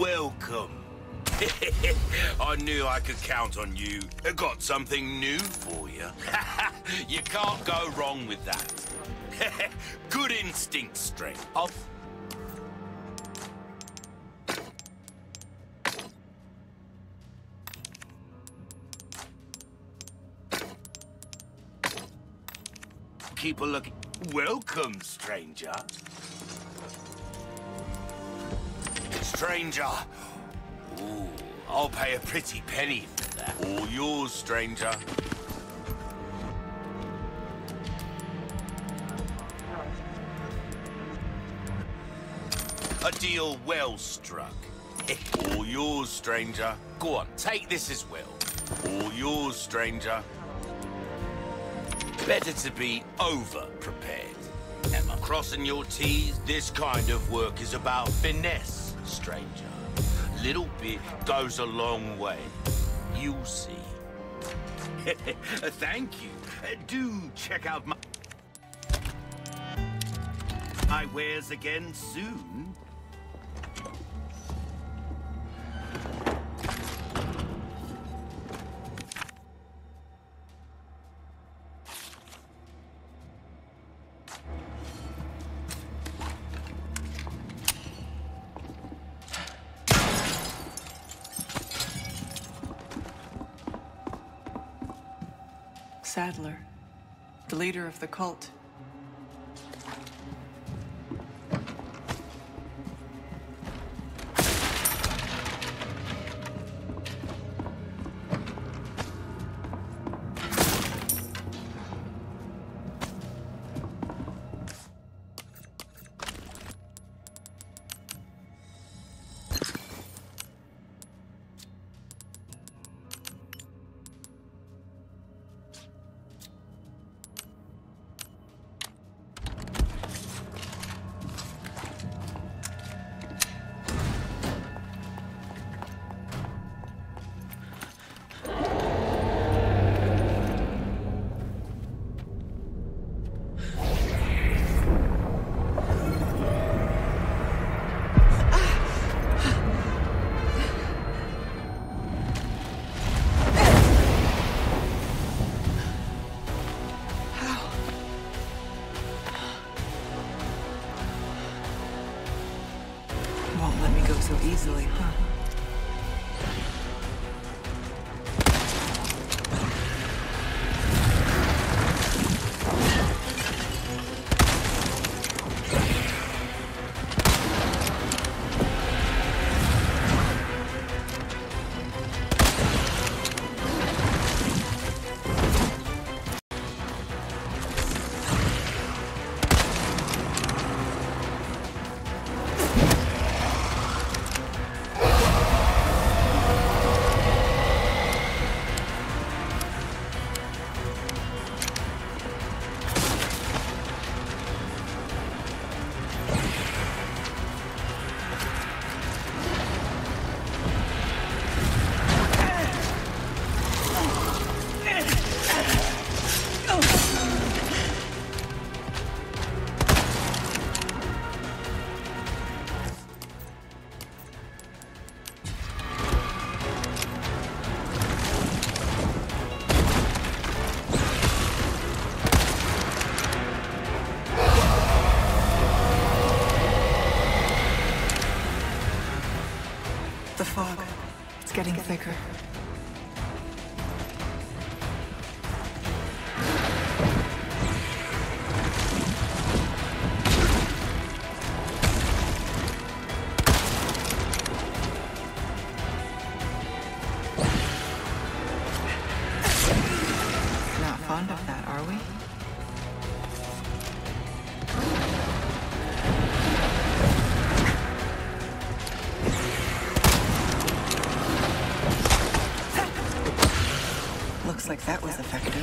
Welcome. I knew I could count on you. I got something new for you. You can't go wrong with that. Good instinct, strength. Keep a look. Welcome, stranger. Stranger. Ooh, I'll pay a pretty penny for that. All yours, stranger. A deal well struck. All yours, stranger. Go on, take this as well. All yours, stranger. Better to be over-prepared. Am I crossing your T's? This kind of work is about finesse, stranger. Little bit goes a long way. You'll see. Thank you. Do check out my wares again soon. Sadler, the leader of the cult. Thicker. Not fond of that, are we? Like that was effective.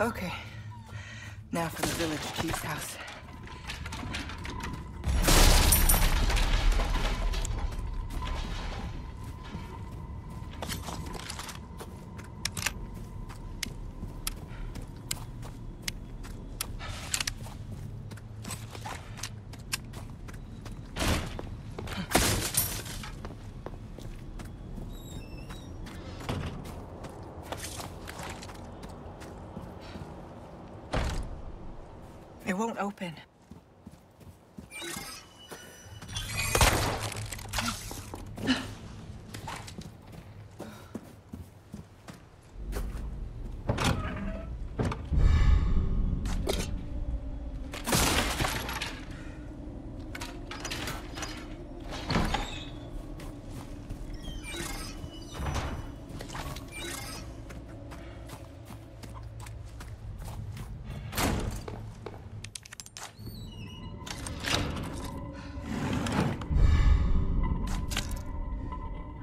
Okay. Now for the village chief's house. It won't open.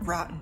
Rotten.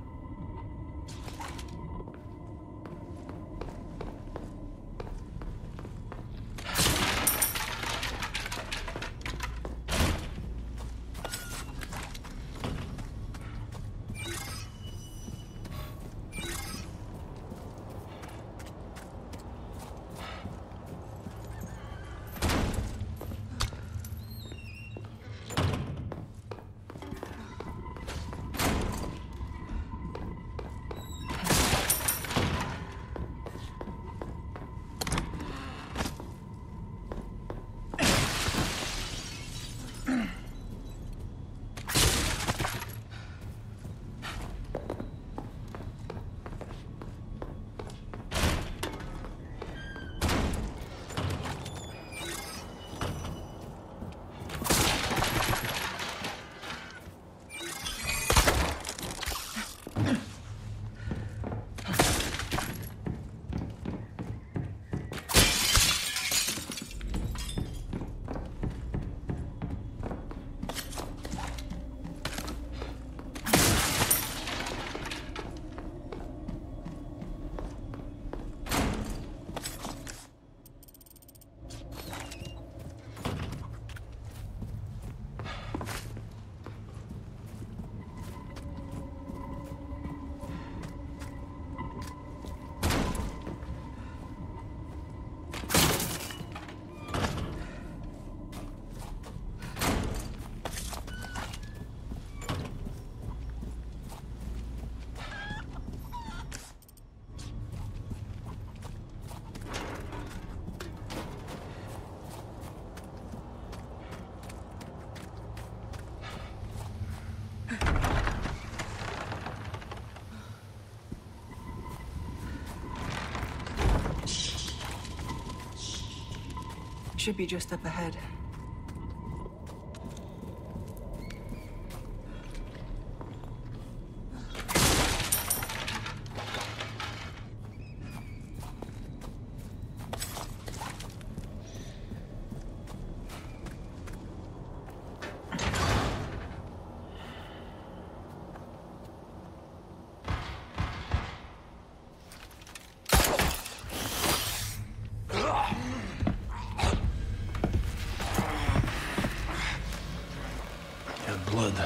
Should be just up ahead.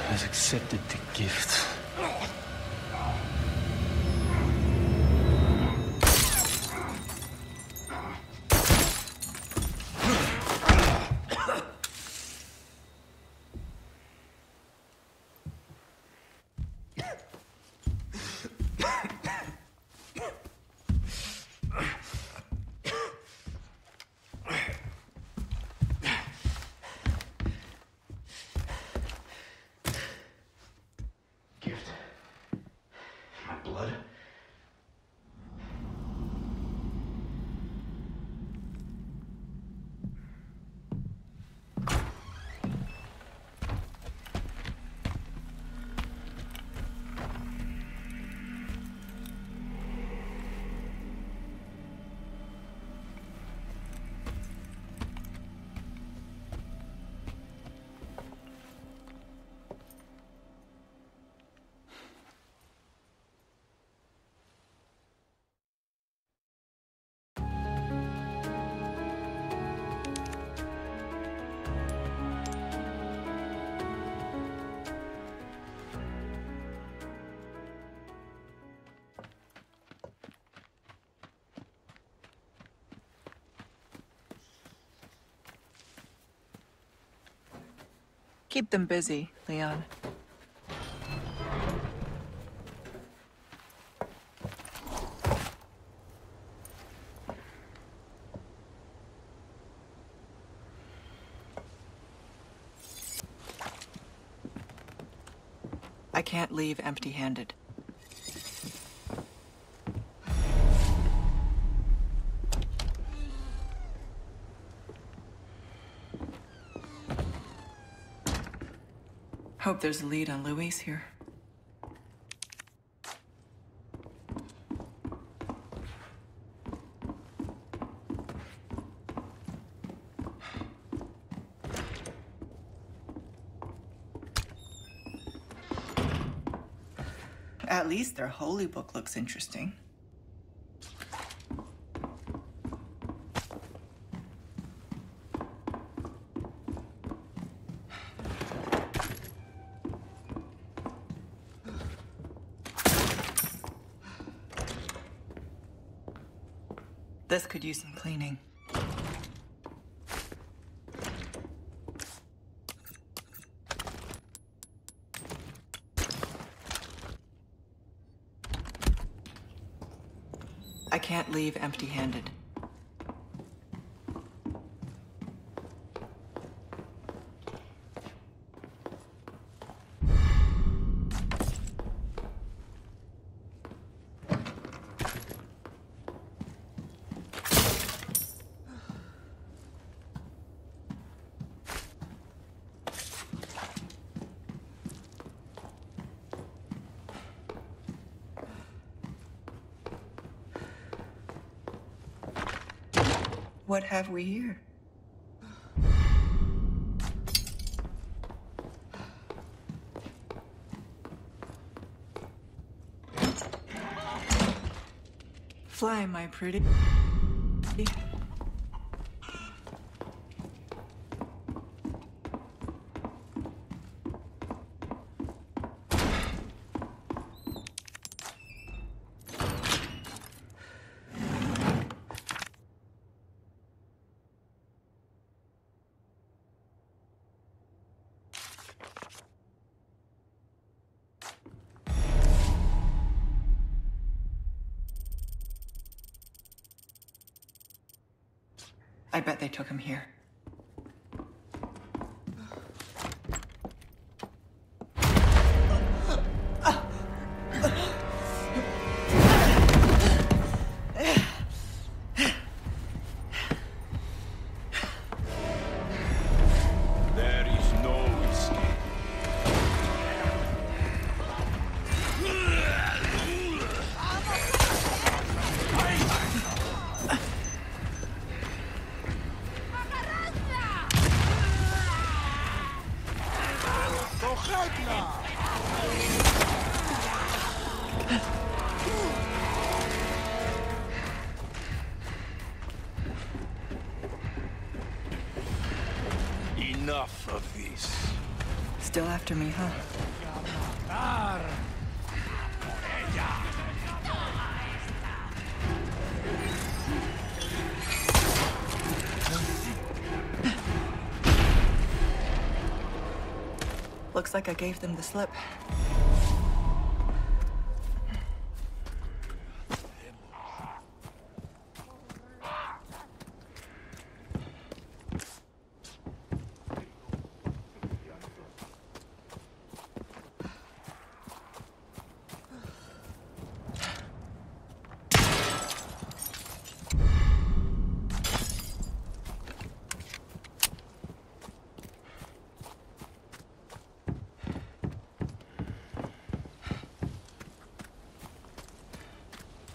Has accepted the gift. keep them busy, Leon. I can't leave empty-handed. Hope there's a lead on Luis here. At least their holy book looks interesting. This could use some cleaning. I can't leave empty-handed. What have we here? Fly, my pretty. I bet they took him here. Enough of this. Still after me, huh? Looks like I gave them the slip.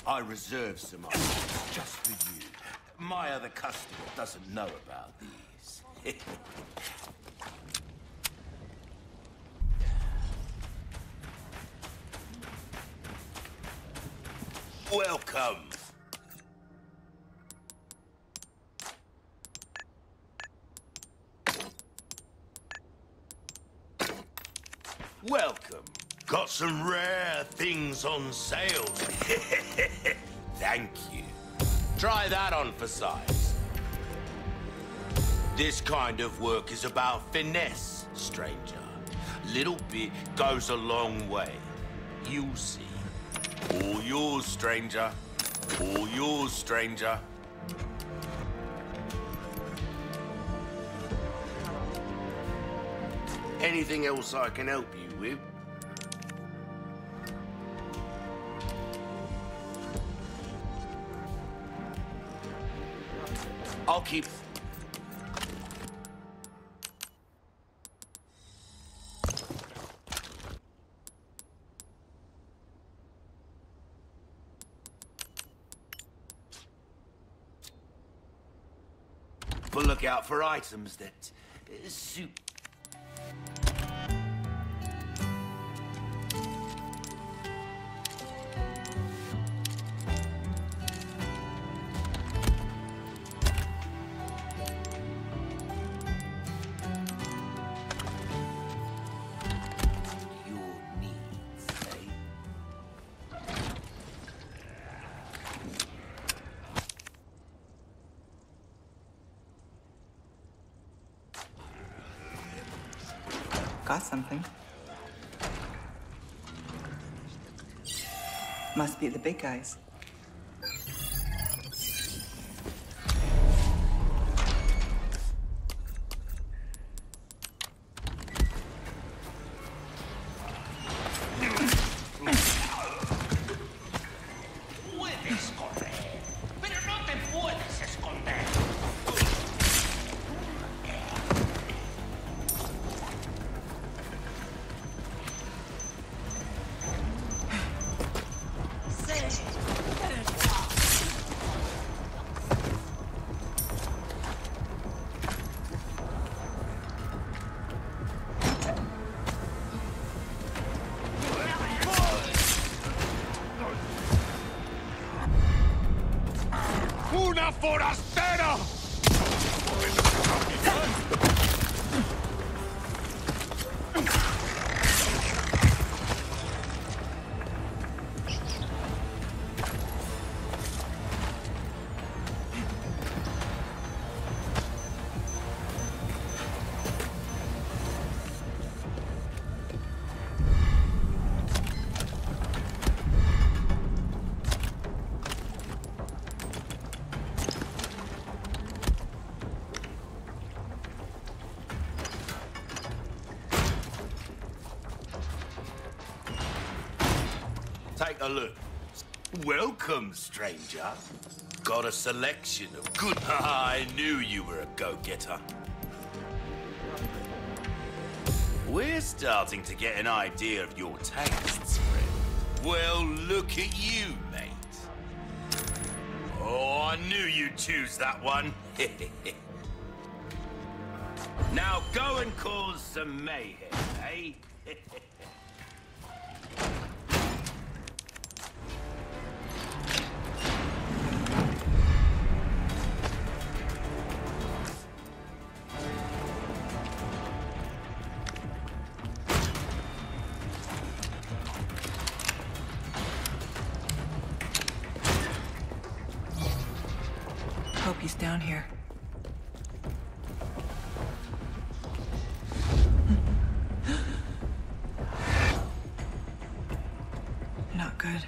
I reserve some items just for you. My other customer doesn't know about these. Welcome. Welcome. Got some rare things on sale. Thank you. Try that on for size. This kind of work is about finesse, stranger. Little bit goes a long way. You'll see. All yours, stranger. All yours, stranger. Anything else I can help you with? I'll keep... But look out for items that suit. Got something. Must be the big guys. ¡Forastero! Take a look. Welcome, stranger. Got a selection of good... I knew you were a go-getter. We're starting to get an idea of your tastes, friend. Well, look at you, mate. Oh, I knew you'd choose that one. Now go and cause some mayhem, eh? He's down here. Not good.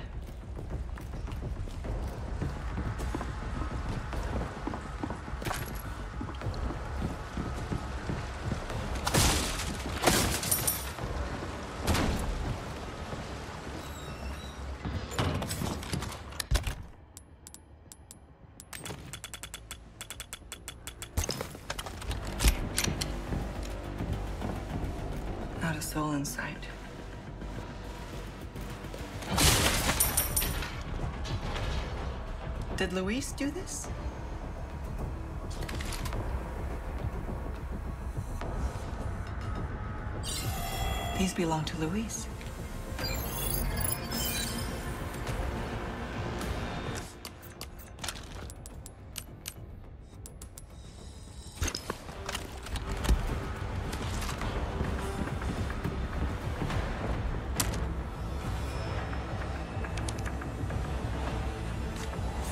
A soul in sight. Did Luis do this? These belong to Luis.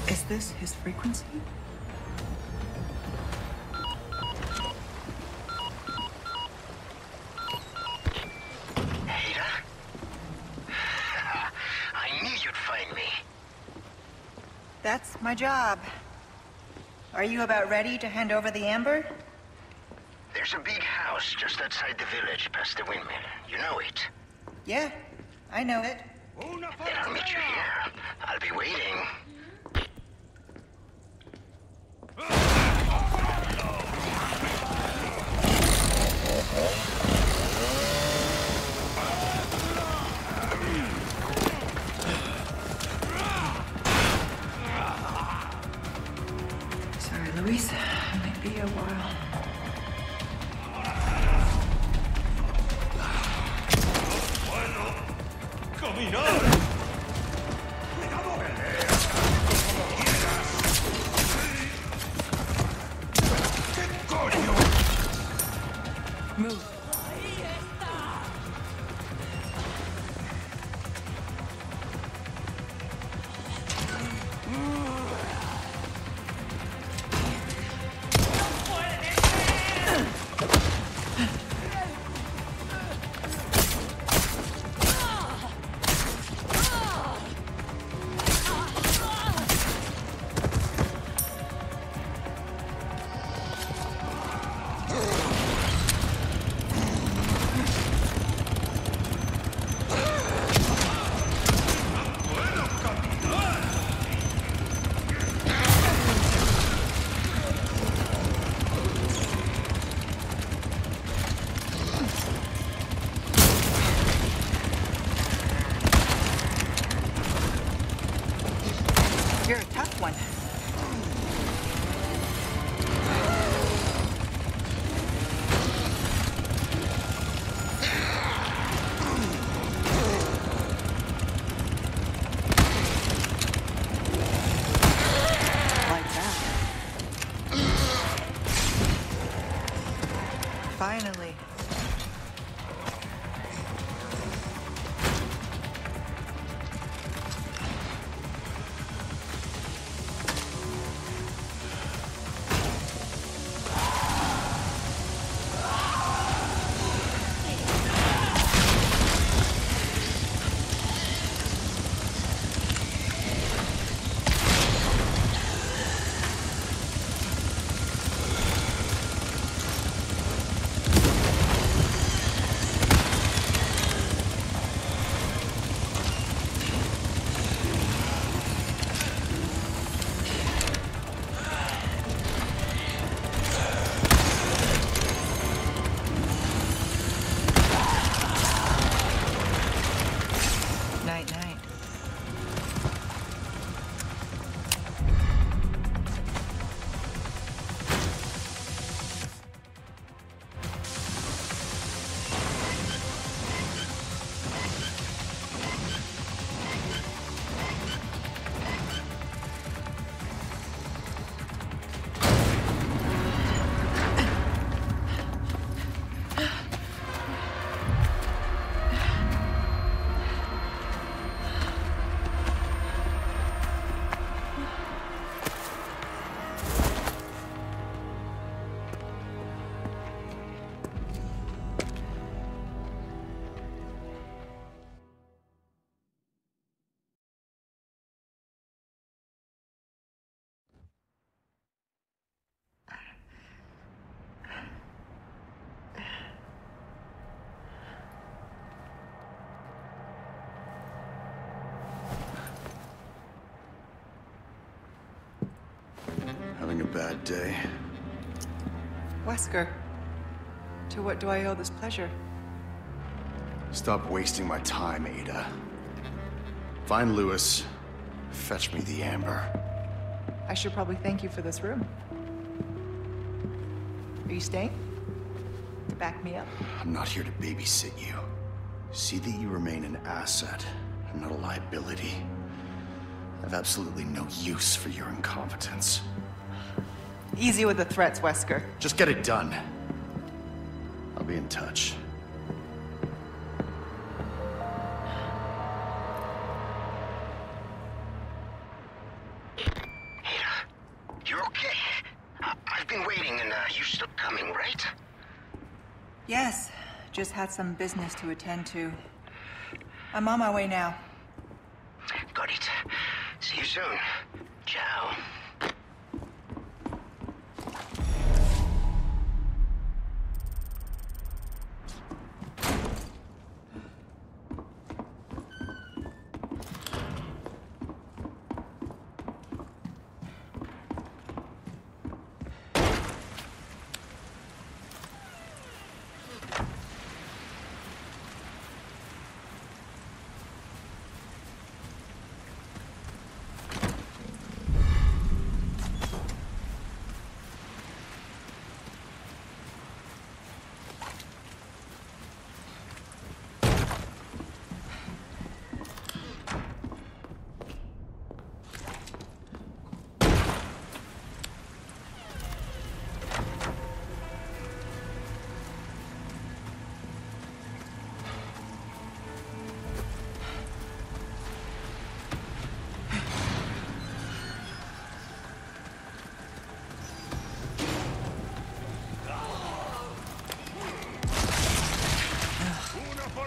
Is this his frequency? That's my job. Are you about ready to hand over the amber? There's a big house just outside the village, past the windmill. You know it? Yeah, I know it. Then I'll meet you here. I'll be waiting. Sorry, Luis. I might be a while. Finally. Bad day. Wesker, to what do I owe this pleasure? Stop wasting my time, Ada. Find Luis, fetch me the amber. I should probably thank you for this room. Are you staying? To back me up? I'm not here to babysit you. See that you remain an asset, and not a liability. I have absolutely no use for your incompetence. Easy with the threats, Wesker. Just get it done. I'll be in touch. Ada, you're okay? I've been waiting and you still coming, right? Yes, just had some business to attend to. I'm on my way now. Got it. See you soon. Chao.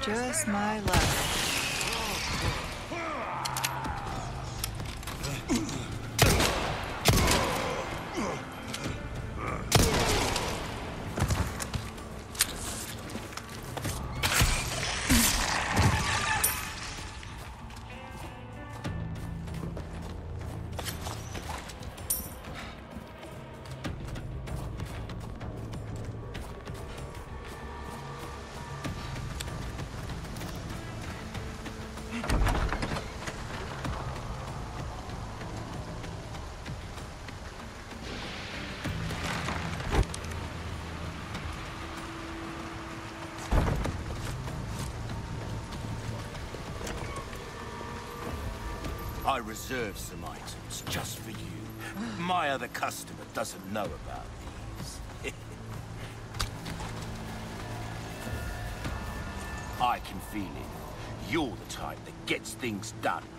Just my luck. I reserve some items just for you. My other customer doesn't know about these. I can feel it. You're the type that gets things done.